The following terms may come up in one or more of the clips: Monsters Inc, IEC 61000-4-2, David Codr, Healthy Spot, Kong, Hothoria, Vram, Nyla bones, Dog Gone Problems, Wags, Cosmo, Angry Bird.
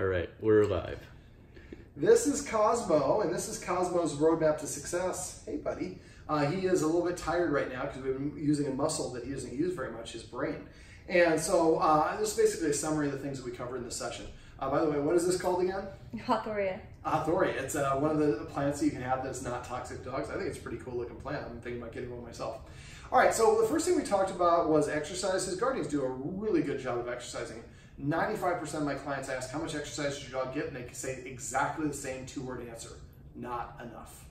All right, we're live. This is Cosmo, and this is Cosmo's roadmap to success. Hey, buddy. He is a little bit tired right now because we've been using a muscle that he doesn't use very much, his brain. And so this is basically a summary of the things that we covered in this session. By the way, what is this called again? Hothoria. Hothoria. It's one of the plants that you can have that's not toxic to dogs. I think it's a pretty cool looking plant. I'm thinking about getting one myself. All right, so the first thing we talked about was exercise. His guardians do a really good job of exercising. 95% of my clients ask, how much exercise does your dog get? And they can say exactly the same two-word answer, not enough.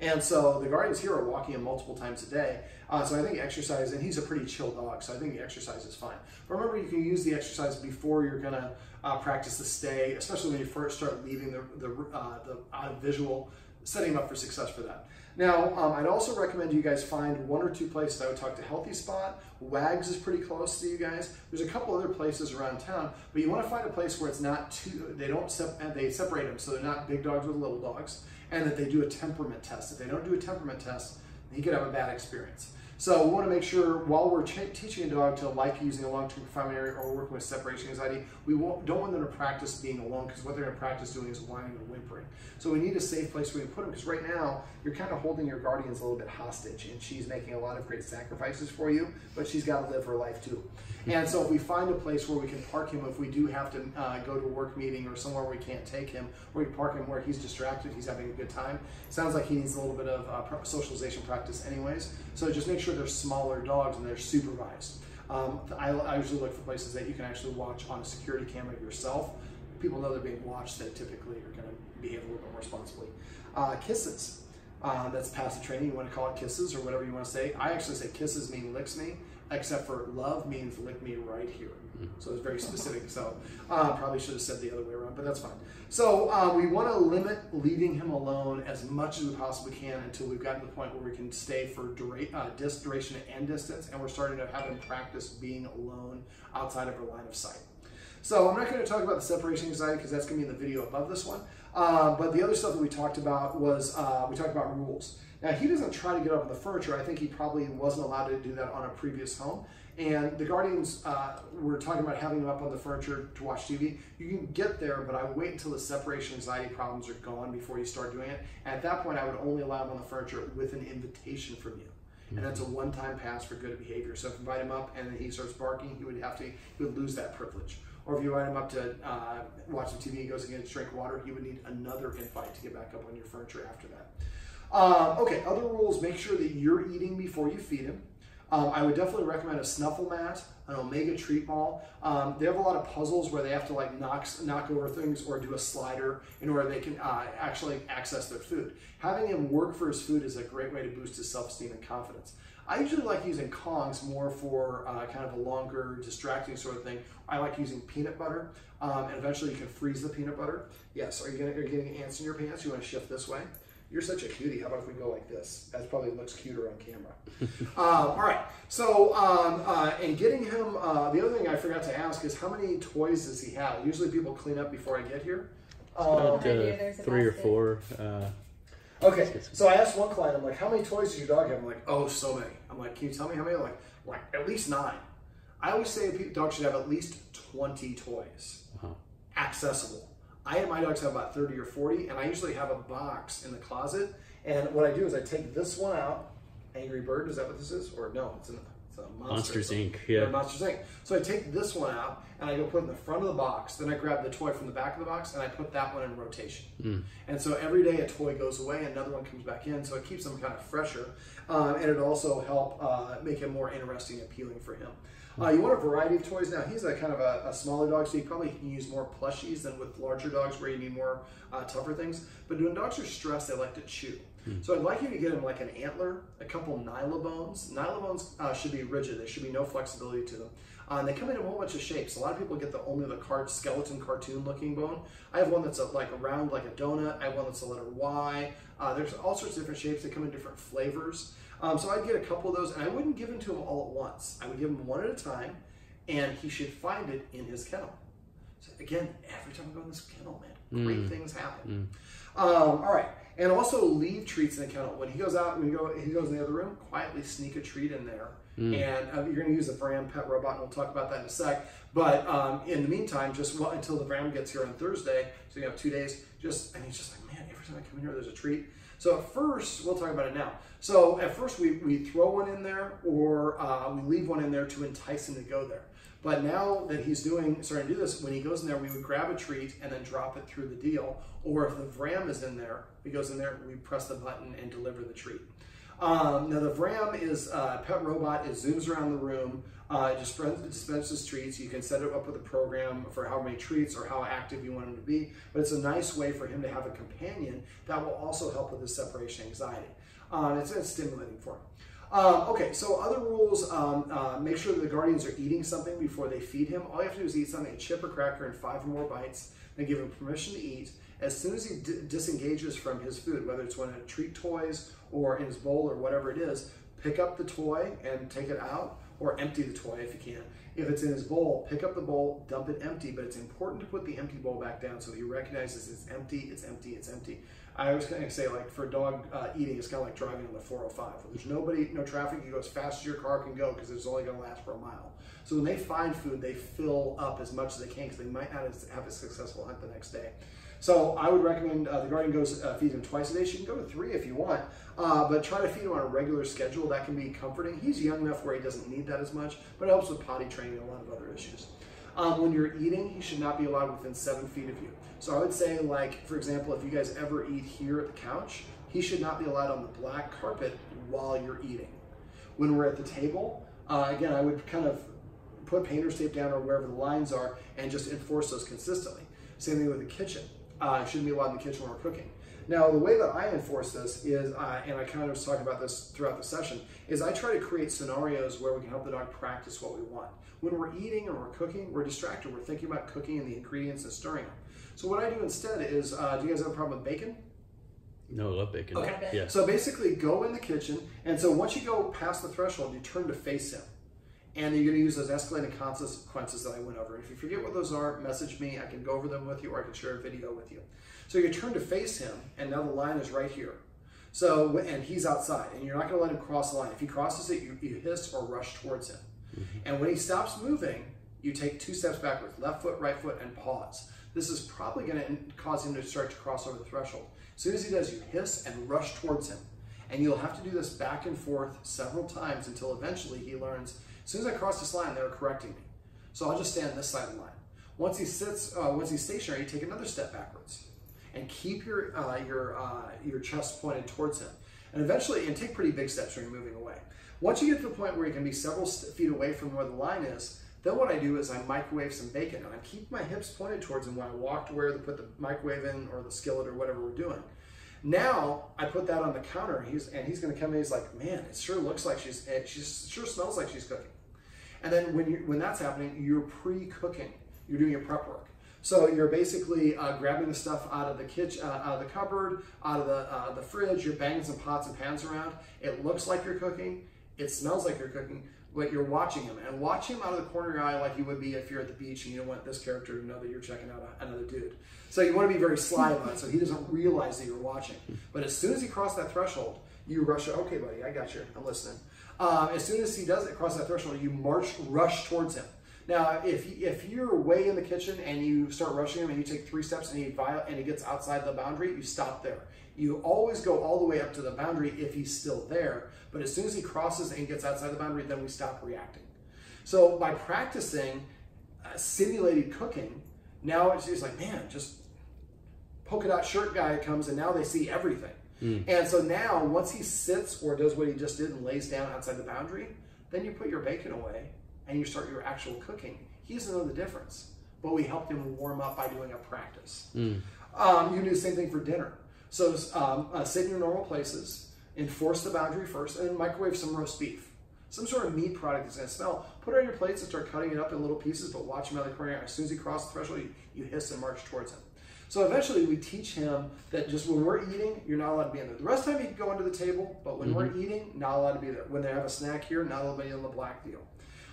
And so the guardians here are walking him multiple times a day. So I think exercise, and he's a pretty chill dog, so I think the exercise is fine. But remember, you can use the exercise before you're gonna practice the stay, especially when you first start leaving the out of visual, setting him up for success for that. Now, I'd also recommend you guys find one or two places. I would talk to Healthy Spot. Wags is pretty close to you guys. There's a couple other places around town, but you want to find a place where it's not too, they separate them so they're not big dogs with little dogs, and that they do a temperament test. If they don't do a temperament test, he could have a bad experience. So we want to make sure while we're teaching a dog to like using a long-term confinement or working with separation anxiety, we don't want them to practice being alone, because what they're going to practice doing is whining and whimpering. So we need a safe place where we can put them, because right now you're kind of holding your guardians a little bit hostage, and she's making a lot of great sacrifices for you, but she's got to live her life too. And so if we find a place where we can park him, if we do have to go to a work meeting or somewhere where we can't take him, where we park him where he's distracted, he's having a good time. Sounds like he needs a little bit of socialization practice anyways, so just make sure they're smaller dogs and they're supervised. I usually look for places that you can actually watch on a security camera yourself. People know they're being watched, they typically are going to behave a little bit more responsibly. Kisses. That's passive training. You want to call it kisses or whatever you want to say. I actually say kisses mean licks me, except for love means lick me right here. So it's very specific. So probably should have said the other way around, but that's fine. So we want to limit leaving him alone as much as we possibly can until we've gotten to the point where we can stay for duration and distance, and we're starting to have him practice being alone outside of our line of sight. So I'm not going to talk about the separation anxiety because that's going to be in the video above this one. But the other stuff that we talked about was we talked about rules. Now, he doesn't try to get up on the furniture. I think he probably wasn't allowed to do that on a previous home. And the guardians were talking about having him up on the furniture to watch TV. You can get there, but I would wait until the separation anxiety problems are gone before you start doing it. And at that point, I would only allow him on the furniture with an invitation from you. And that's a one-time pass for good behavior. So if you invite him up and then he starts barking, he would lose that privilege. Or if you invite him up to watch the TV, he goes again to drink water, he would need another invite to get back up on your furniture after that. Okay, other rules, make sure that you're eating before you feed him. I would definitely recommend a snuffle mat, an omega treat ball. They have a lot of puzzles where they have to like knock over things or do a slider in order they can actually access their food. Having him work for his food is a great way to boost his self-esteem and confidence. I usually like using Kongs more for kind of a longer, distracting sort of thing. I like using peanut butter, and eventually you can freeze the peanut butter. Yes, are you getting ants in your pants? You want to shift this way? You're such a cutie. How about if we go like this? That probably looks cuter on camera. All right. So, and getting him, the other thing I forgot to ask is how many toys does he have? Usually people clean up before I get here. Three or four. Okay. So I asked one client, I'm like, how many toys does your dog have? I'm like, oh, so many. I'm like, can you tell me how many? I'm like, at least 9. I always say a dog should have at least 20 toys accessible. I and my dogs have about 30 or 40, and I usually have a box in the closet. And what I do is I take this one out, Angry Bird, is that what this is? Or no, it's a Monsters Inc. Yeah. Monsters Inc. So I take this one out, and I go put it in the front of the box. Then I grab the toy from the back of the box, and I put that one in rotation. And so every day a toy goes away, another one comes back in, so it keeps them kind of fresher. And it also helps make it more interesting and appealing for him. You want a variety of toys. Now, he's a kind of a smaller dog, so you probably can use more plushies than with larger dogs where you need more tougher things. But when dogs are stressed, they like to chew. So I'd like you to get him like an antler, a couple Nyla bones. Nyla bones should be rigid. There should be no flexibility to them. They come in a whole bunch of shapes. A lot of people get only the skeleton cartoon looking bone. I have one that's like round like a donut. I have one that's a letter Y. There's all sorts of different shapes. They come in different flavors. So I'd get a couple of those, and I wouldn't give them to him all at once. I would give him one at a time, and he should find it in his kennel. So again, every time I go in this kennel, man, great things happen. All right, and also leave treats in the kennel. When he goes out, he goes in the other room, quietly sneak a treat in there And you're going to use a Vram pet robot, and we'll talk about that in a sec. But in the meantime, just until the Vram gets here on Thursday, so you have 2 days, and he's just like, man, every time I come in here, there's a treat. So at first, we'll talk about it now. So at first, we throw one in there, or we leave one in there to entice him to go there. But now that he's starting to do this, when he goes in there, we would grab a treat and then drop it through the deal. Or if the Vram is in there, he goes in there, we press the button and deliver the treat. Now the Vram is a pet robot. It zooms around the room, it dispenses treats. You can set it up with a program for how many treats or how active you want him to be, but it's a nice way for him to have a companion that will also help with his separation anxiety. It's stimulating for him. Okay, so other rules, make sure that the guardians are eating something before they feed him. All you have to do is eat something, a chip or cracker in 5 or more bites, then give him permission to eat. As soon as he disengages from his food, whether it's one of the treat toys or in his bowl or whatever it is, pick up the toy and take it out, or empty the toy if you can. If it's in his bowl, pick up the bowl, dump it empty, but it's important to put the empty bowl back down so he recognizes it's empty, it's empty, it's empty. I always kind of say, like, for dog eating, it's kind of like driving on the 405. When there's nobody, no traffic, you go as fast as your car can go because it's only going to last for a mile. So when they find food, they fill up as much as they can because they might not have a successful hunt the next day. So I would recommend the guardian feeds him 2 times a day. She can go to 3 if you want, but try to feed him on a regular schedule. That can be comforting. He's young enough where he doesn't need that as much, but it helps with potty training and a lot of other issues. When you're eating, he should not be allowed within 7 feet of you. So I would say, like, for example, if you guys ever eat here at the couch, he should not be allowed on the black carpet while you're eating. When we're at the table, again, I would kind of put painter's tape down or wherever the lines are and just enforce those consistently. Same thing with the kitchen. Shouldn't be allowed in the kitchen when we're cooking. Now, the way that I enforce this is, and I kind of was talking about this throughout the session, is I try to create scenarios where we can help the dog practice what we want. When we're eating or we're cooking, we're distracted. We're thinking about cooking and the ingredients and stirring them. So what I do instead is, do you guys have a problem with bacon? No, I love bacon. Okay. Yeah. So basically, go in the kitchen, and so once you go past the threshold, you turn to face him. And you're going to use those escalating consequences that I went over. If you forget what those are, message me. I can go over them with you, or I can share a video with you. So you turn to face him, and now the line is right here. So, and he's outside, and you're not going to let him cross the line. If he crosses it, you hiss or rush towards him. And when he stops moving, you take 2 steps backwards, left foot, right foot, and pause. This is probably going to cause him to start to cross over the threshold. As soon as he does, you hiss and rush towards him. And you'll have to do this back and forth several times until eventually he learns, as soon as I cross this line, they're correcting me. So I'll just stay on this side of the line. Once he sits, once he's stationary, you take another step backwards and keep your chest pointed towards him. And eventually, and take pretty big steps when you're moving away. Once you get to the point where you can be several feet away from where the line is, then what I do is I microwave some bacon, and I keep my hips pointed towards him when I walk to where to put the microwave in or the skillet or whatever we're doing. Now I put that on the counter, and he's going to come in. He's like, man, it sure looks like she sure smells like she's cooking. And then when that's happening, you're pre-cooking. You're doing your prep work. So you're basically grabbing the stuff out of the kitchen, out of the cupboard, out of the fridge. You're banging some pots and pans around. It looks like you're cooking. It smells like you're cooking. But you're watching him, and watch him out of the corner of your eye like you would be if you're at the beach and you don't want this character to know that you're checking out another dude. So you want to be very sly about it so he doesn't realize that you're watching. But as soon as he crosses that threshold, you rush out. Okay, buddy, I got you. I'm listening. As soon as he does it, cross that threshold, you rush towards him. Now, if you're way in the kitchen and you start rushing him and you take 3 steps and he gets outside the boundary, you stop there. You always go all the way up to the boundary if he's still there, but as soon as he crosses and gets outside the boundary, then we stop reacting. So by practicing simulated cooking, now it's just like, man, just polka dot shirt guy comes and now they see everything. And so now once he sits or does what he just did and lays down outside the boundary, then you put your bacon away and you start your actual cooking. He doesn't know the difference, but we helped him warm up by doing a practice. You can do the same thing for dinner. So sit in your normal places, enforce the boundary first, and then microwave some roast beef. Some sort of meat product that's going to smell. Put it on your plates and start cutting it up in little pieces, but watch him out of the corner. As soon as he crosses the threshold, you hiss and march towards him. So eventually we teach him that just when we're eating, you're not allowed to be in there. The rest of the time you can go under the table, but when we're eating, not allowed to be there. When they have a snack here, not allowed to be on the black deal.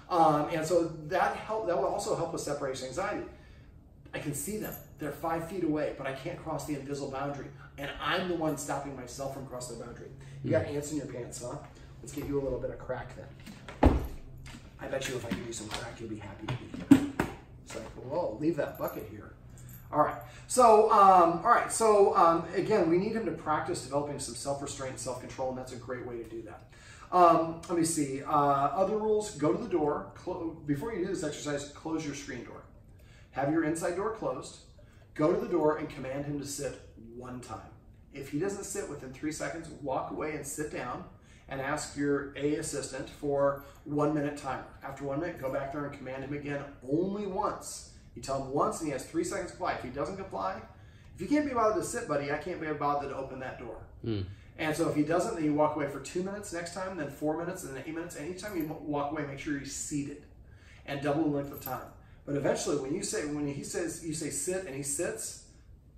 And so that will also help with separation anxiety. I can see them. They're 5 feet away, but I can't cross the invisible boundary. And I'm the one stopping myself from crossing the boundary. You got ants in your pants, huh? Let's give you a little bit of crack then. I bet you if I give you some crack, you'll be happy to be here. It's like, whoa, leave that bucket here. All right. So, again, we need him to practice developing some self-restraint, self-control, and that's a great way to do that. Let me see. Other rules, go to the door. Before you do this exercise, close your screen door. Have your inside door closed. Go to the door and command him to sit one time. If he doesn't sit within 3 seconds, walk away and sit down and ask your A assistant for 1 minute timer. After 1 minute, go back there and command him again only once. You tell him once and he has 3 seconds to comply. If he doesn't comply, if you can't be bothered to sit, buddy, I can't be bothered to open that door. Mm. And so if he doesn't, then you walk away for 2 minutes next time, then 4 minutes, and then 8 minutes. And each time you walk away, make sure you're seated and double the length of time. But eventually, when he says sit and he sits,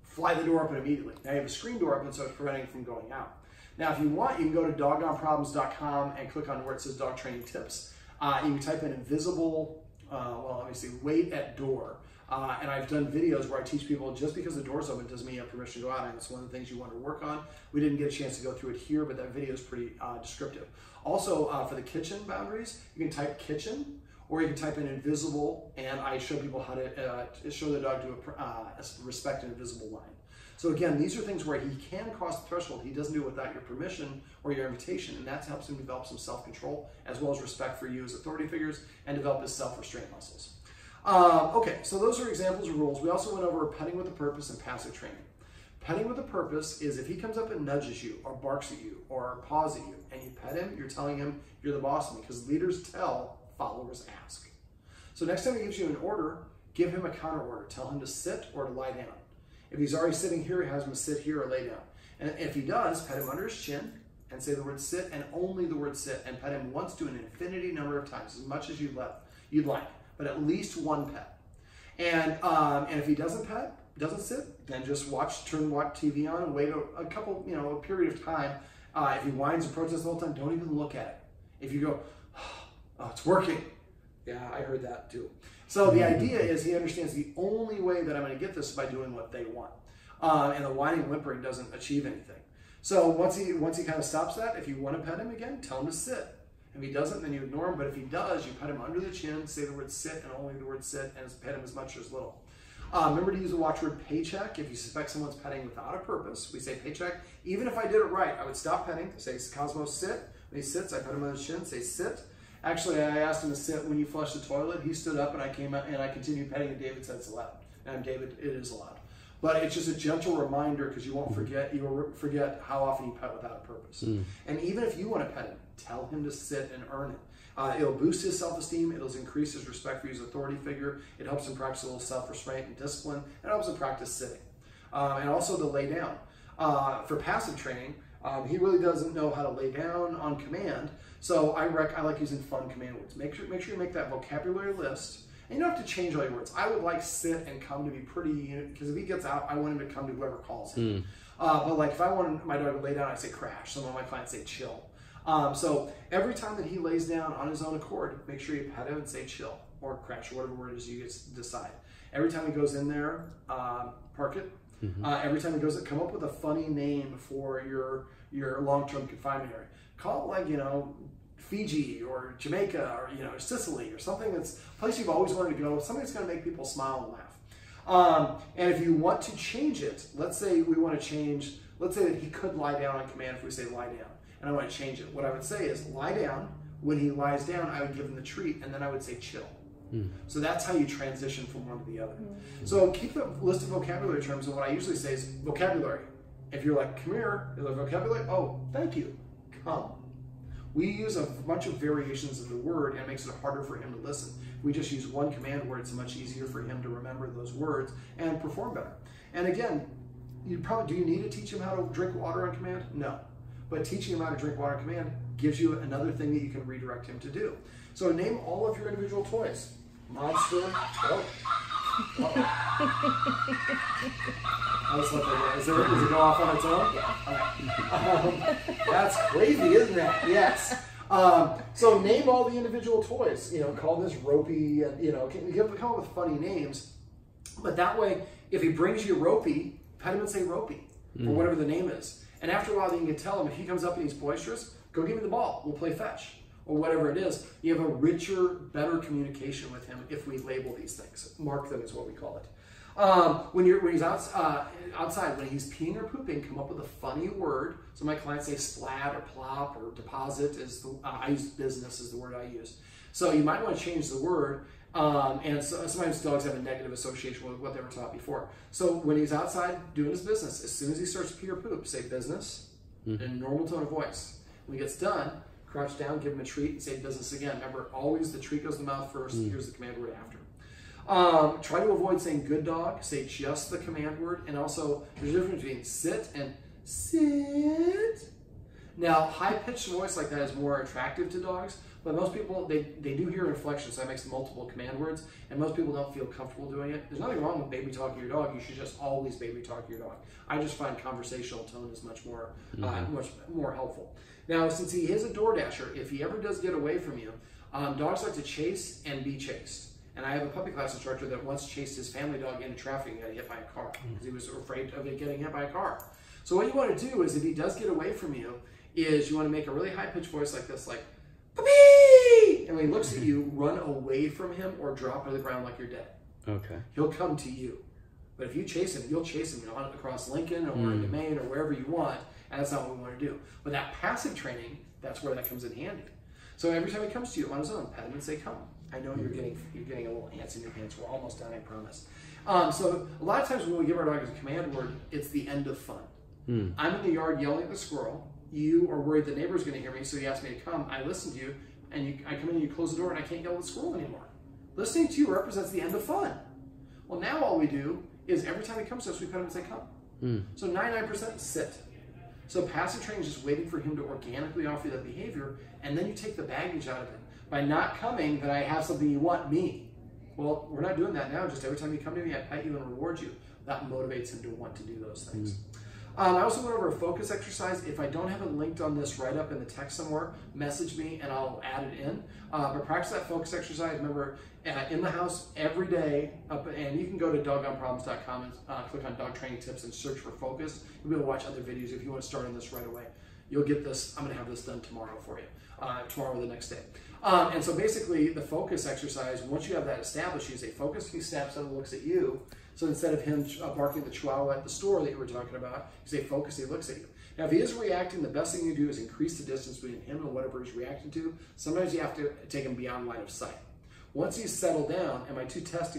fly the door open immediately. Now you have a screen door open, so it's preventing it from going out. Now, if you want, you can go to doggoneproblems.com and click on where it says dog training tips. You can type in invisible, wait at door. And I've done videos where I teach people just because the door's open doesn't mean you have permission to go out. And it's one of the things you want to work on. We didn't get a chance to go through it here, but that video is pretty descriptive. Also, for the kitchen boundaries, you can type kitchen or you can type in invisible, and I show people how to show the dog to respect an invisible line. So again, these are things where he can cross the threshold. He doesn't do it without your permission or your invitation, and that helps him develop some self-control as well as respect for you as authority figures and develop his self-restraint muscles. Okay, so those are examples of rules. We also went over petting with a purpose and passive training. Petting with a purpose is if he comes up and nudges you or barks at you or paws at you and you pet him, you're telling him you're the boss of me, because leaders tell, followers ask. So next time he gives you an order, give him a counter order. Tell him to sit or to lie down. If he's already sitting here, have him sit here or lay down. And if he does, pet him under his chin and say the word sit and only the word sit, and pet him once to an infinity number of times, as much as you'd like, but at least one pet. And if he doesn't sit, then just turn TV on and wait a period of time. If he whines and protests the whole time, don't even look at it. If you go, oh, it's working. Yeah, I heard that too. So the idea is he understands the only way that I'm going to get this is by doing what they want. And the whining and whimpering doesn't achieve anything. So once he kind of stops that, if you want to pet him again, tell him to sit. If he doesn't, then you ignore him. But if he does, you pet him under the chin, say the word sit and only the word sit, and pet him as much or as little. Remember to use the watchword paycheck. If you suspect someone's petting without a purpose, we say paycheck. Even if I did it right, I would stop petting, say, Cosmo, sit. When he sits, I pet him on his chin, say, sit. Actually, I asked him to sit when you flushed the toilet. He stood up and I came out and I continued petting, and David said it's allowed. And David, it is allowed. But it's just a gentle reminder, because you won't forget. You will forget how often you pet without a purpose. Mm. And even if you want to pet him, tell him to sit and earn it. It'll boost his self-esteem. It'll increase his respect for his authority figure. It helps him practice a little self-restraint and discipline. It helps him practice sitting. And also to lay down. For passive training, he really doesn't know how to lay down on command. So I like using fun command words. Make sure you make that vocabulary list. And you don't have to change all your words. I would like sit and come to be pretty, because if he gets out, I want him to come to whoever calls him. Mm. But like if I wanted my dog to lay down, I'd say crash. Some of my clients say chill. So every time that he lays down on his own accord, make sure you pet him and say chill or crash, or whatever word it is you decide. Every time he goes in there, park it. Mm-hmm. Every time he goes, come up with a funny name for your long-term confinement area. Call it Fiji or Jamaica or Sicily or something. That's a place you've always wanted to go. Something that's going to make people smile and laugh. And if you want to change it, let's say that he could lie down on command if we say lie down, and I want to change it. What I would say is lie down. When he lies down, I would give him the treat, and then I would say chill. So that's how you transition from one to the other. So keep a list of vocabulary terms, and what I usually say is vocabulary. If you're like, come here, is a vocabulary, oh, thank you, come. We use a bunch of variations of the word, and it makes it harder for him to listen. If we just use one command word, it's much easier for him to remember those words and perform better. And again, do you need to teach him how to drink water on command? No. But teaching him how to drink water on command gives you another thing that you can redirect him to do. So name all of your individual toys. Monster. Oh. Uh-oh. I was looking at it. Does it go off on its own? Yeah. All right. That's crazy, isn't it? Yes. So name all the individual toys. Call this Ropey. Come up with funny names. But that way, if he brings you Ropey, pet him and say Ropey, or whatever the name is. And after a while, then you can tell him, if he comes up and he's boisterous, go give me the ball. We'll play fetch. or whatever it is, you have a richer, better communication with him if we label these things. Mark them is what we call it. When he's outside, when he's peeing or pooping, come up with a funny word. So my clients say splat or plop or deposit is the, I use business is the word I use. So you might want to change the word. And so, sometimes dogs have a negative association with what they were taught before. So when he's outside doing his business, as soon as he starts pee or poop, say business in a normal tone of voice. When he gets done, crouch down, give him a treat, and say business again. Remember, always the treat goes in the mouth first. Here's the command word after. Try to avoid saying good dog. Say just the command word. And also, there's a difference between sit and sit. Now, high-pitched voice like that is more attractive to dogs, but most people, they do hear inflection, so that makes multiple command words, and most people don't feel comfortable doing it. There's nothing wrong with baby talking to your dog. You should just always baby talk to your dog. I just find conversational tone is much more, much more helpful. Now, since he is a door dasher, if he ever does get away from you, dogs like to chase and be chased. And I have a puppy class instructor that once chased his family dog into traffic and got hit by a car because he was afraid of it getting hit by a car. So what you want to do is, if he does get away from you, is you want to make a really high-pitched voice like this, like, puppy! And when he looks at you, run away from him or drop to the ground like you're dead. Okay. He'll come to you. But if you chase him, you'll chase him across Lincoln or into Maine or wherever you want, and that's not what we want to do. But that passive training, that's where that comes in handy. So every time he comes to you on his own, pet him and say, come. I know you're getting a little ants in your pants. We're almost done, I promise. So a lot of times when we give our dog a command word, it's the end of fun. I'm in the yard yelling at the squirrel. You are worried the neighbor's going to hear me, so you asked me to come. I listen to you, and I come in and you close the door, and I can't yell at the squirrel anymore. Listening to you represents the end of fun. Well, now all we do is every time he comes to us, we put him and say, come. So 99% sit. So passive training is just waiting for him to organically offer you that behavior, and then you take the baggage out of it. By not coming, that I have something you want me. Well, we're not doing that now. Just every time you come to me, I pet you and reward you. That motivates him to want to do those things. I also went over a focus exercise. If I don't have it linked on this right up in the text somewhere, message me and I'll add it in. But practice that focus exercise. Remember, in the house every day, and you can go to doggoneproblems.com and click on dog training tips and search for focus. You'll be able to watch other videos if you want to start on this right away. You'll get this. I'm going to have this done tomorrow for you, tomorrow or the next day. And so basically the focus exercise, once you have that established, you say focus, he snaps up and looks at you. So instead of him barking the chihuahua at the store that you were talking about, you say focus, he looks at you. Now if he is reacting, the best thing you do is increase the distance between him and whatever he's reacting to. Sometimes you have to take him beyond line of sight. Once he's settled down, and my two tests,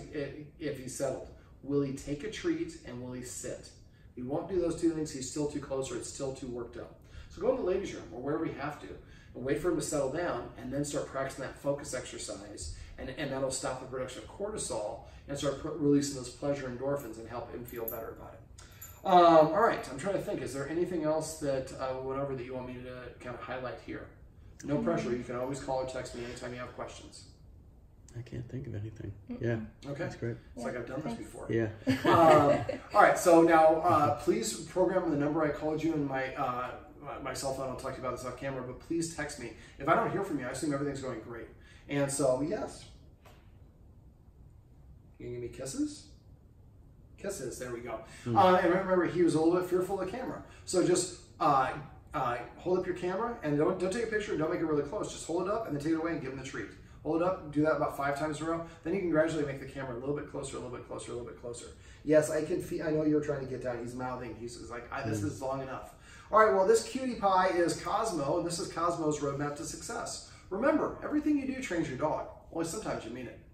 if he's settled, will he take a treat and will he sit? If he won't do those two things, he's still too close or it's still too worked up. So go in the ladies' room or wherever you have to and wait for him to settle down and then start practicing that focus exercise. And that'll stop the production of cortisol and start releasing those pleasure endorphins and help him feel better about it. All right, I'm trying to think. Is there anything else that whatever that you want me to kind of highlight here? No pressure. You can always call or text me anytime you have questions. I can't think of anything. Yeah. Okay. That's great. It's like I've done this before. Yeah. All right. So now please program the number I called you in my cell phone. I'll talk to you about this off camera, but please text me. If I don't hear from you, I assume everything's going great. And so, yes. You can give me kisses? Kisses, there we go. And remember, he was a little bit fearful of the camera. So just hold up your camera and don't take a picture, don't make it really close. Just hold it up and then take it away and give him the treat. Hold it up, do that about 5 times in a row. Then you can gradually make the camera a little bit closer, a little bit closer, a little bit closer. Yes, I can feel, I know you're trying to get down. He's mouthing, he's like, this is long enough. All right, well, this cutie pie is Cosmo, and this is Cosmo's roadmap to success. Remember, everything you do trains your dog. Only sometimes you mean it.